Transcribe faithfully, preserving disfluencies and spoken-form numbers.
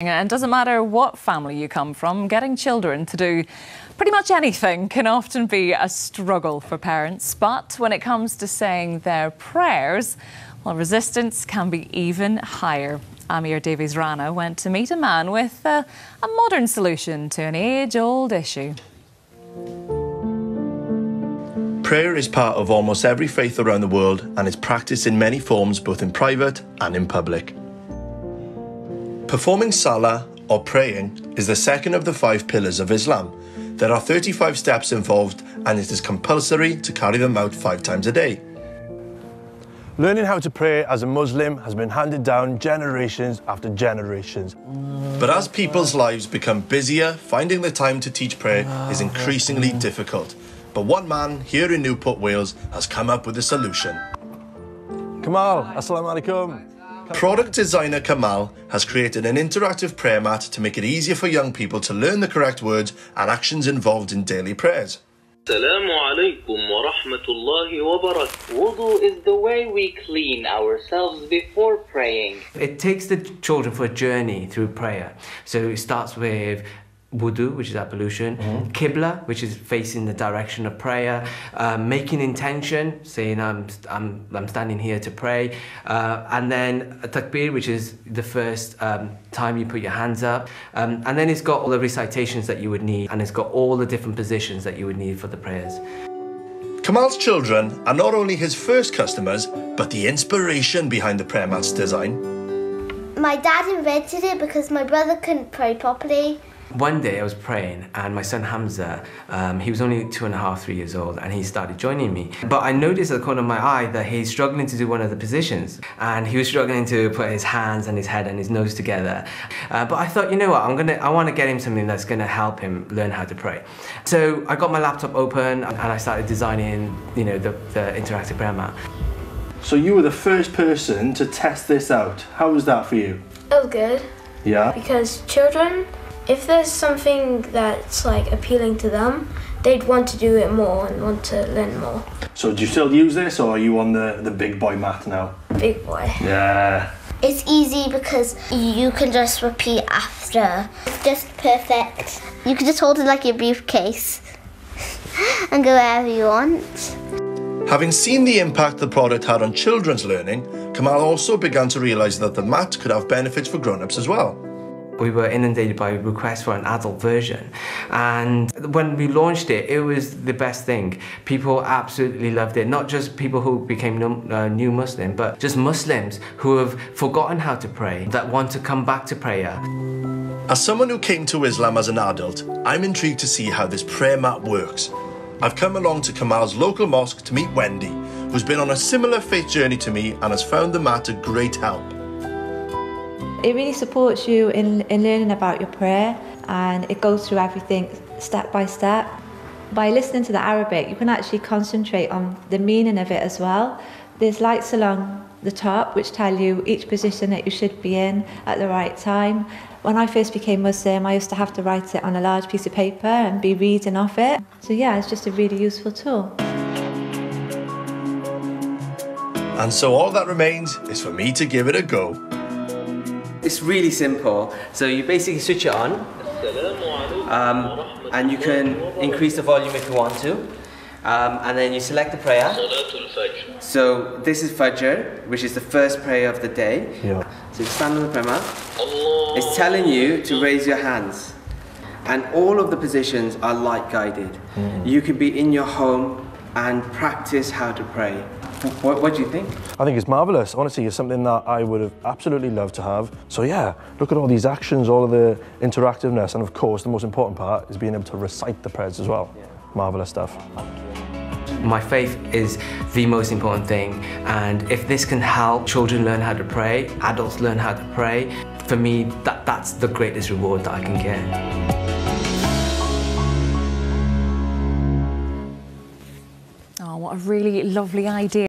And it doesn't matter what family you come from, getting children to do pretty much anything can often be a struggle for parents. But when it comes to saying their prayers, well, resistance can be even higher. Amir Davies-Rana went to meet a man with uh, a modern solution to an age-old issue. Prayer is part of almost every faith around the world and is practiced in many forms, both in private and in public. Performing Salah, or praying, is the second of the five pillars of Islam. There are thirty-five steps involved and it is compulsory to carry them out five times a day. Learning how to pray as a Muslim has been handed down generations after generations. But as people's lives become busier, finding the time to teach prayer is increasingly difficult. But one man here in Newport, Wales, has come up with a solution. Kamal, assalamu alaikum. Product designer Kamal has created an interactive prayer mat to make it easier for young people to learn the correct words and actions involved in daily prayers. Assalamu alaikum wa rahmatullahi wa barakatuh. Wudu is the way we clean ourselves before praying. It takes the children for a journey through prayer. So it starts with Wudu, which is ablution, mm-hmm. Qibla, which is facing the direction of prayer, uh, making intention, saying I'm, I'm, I'm standing here to pray, uh, and then Takbir, which is the first um, time you put your hands up, um, and then it's got all the recitations that you would need, and it's got all the different positions that you would need for the prayers. Kamal's children are not only his first customers, but the inspiration behind the prayer mat's design. My dad invented it because my brother couldn't pray properly. One day I was praying and my son Hamza, um, he was only two and a half, three years old, and he started joining me. But I noticed at the corner of my eye that he's struggling to do one of the positions, and he was struggling to put his hands and his head and his nose together. Uh, but I thought, you know what, I'm gonna, I want to get him something that's going to help him learn how to pray. So I got my laptop open and I started designing, you know, the, the interactive prayer mat. So you were the first person to test this out. How was that for you? Oh, good. Yeah? Because children, if there's something that's like appealing to them, they'd want to do it more and want to learn more. So do you still use this, or are you on the, the big boy mat now? Big boy. Yeah. It's easy because you can just repeat after. It's just perfect. You can just hold it like your briefcase and go wherever you want. Having seen the impact the product had on children's learning, Kamal also began to realise that the mat could have benefits for grown-ups as well. We were inundated by requests for an adult version, and when we launched it, it was the best thing. People absolutely loved it. Not just people who became new Muslim, but just Muslims who have forgotten how to pray, that want to come back to prayer. As someone who came to Islam as an adult, I'm intrigued to see how this prayer mat works. I've come along to Kamal's local mosque to meet Wendy, who's been on a similar faith journey to me and has found the mat a great help. It really supports you in, in learning about your prayer, and it goes through everything step by step. By listening to the Arabic, you can actually concentrate on the meaning of it as well. There's lights along the top which tell you each position that you should be in at the right time. When I first became Muslim, I used to have to write it on a large piece of paper and be reading off it. So yeah, it's just a really useful tool. And so all that remains is for me to give it a go. It's really simple. So you basically switch it on, um, and you can increase the volume if you want to, um, and then you select the prayer. So this is Fajr, which is the first prayer of the day. Yeah. So you stand on the prayer mat. It's telling you to raise your hands, and all of the positions are light guided. Mm. You could be in your home and practice how to pray. What, what do you think? I think it's marvellous. Honestly, it's something that I would have absolutely loved to have. So yeah, look at all these actions, all of the interactiveness, and of course the most important part is being able to recite the prayers as well. Yeah. Marvellous stuff. My faith is the most important thing, and if this can help children learn how to pray, adults learn how to pray, for me that, that's the greatest reward that I can get. Oh, what a really lovely idea.